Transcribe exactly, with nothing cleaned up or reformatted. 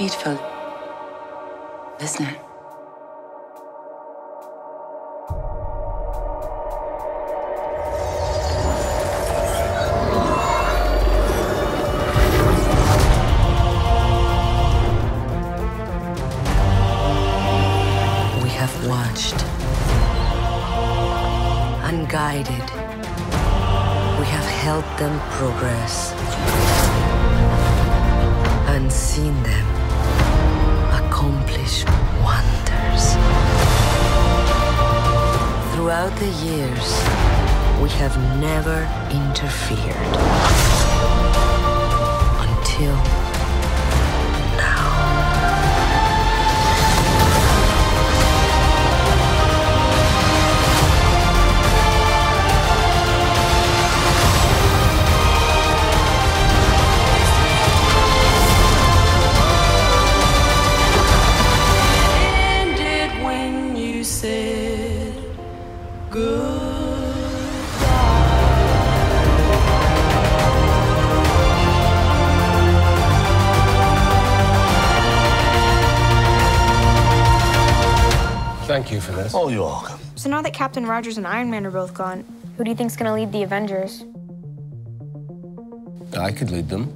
beautiful, isn't it? We have watched, unguided. We have helped them progress, and seen them accomplish wonders. Throughout the years, we have never interfered until now. Thank you for this. Oh, you're welcome. So now that Captain Rogers and Iron Man are both gone, who do you think's gonna lead the Avengers? I could lead them.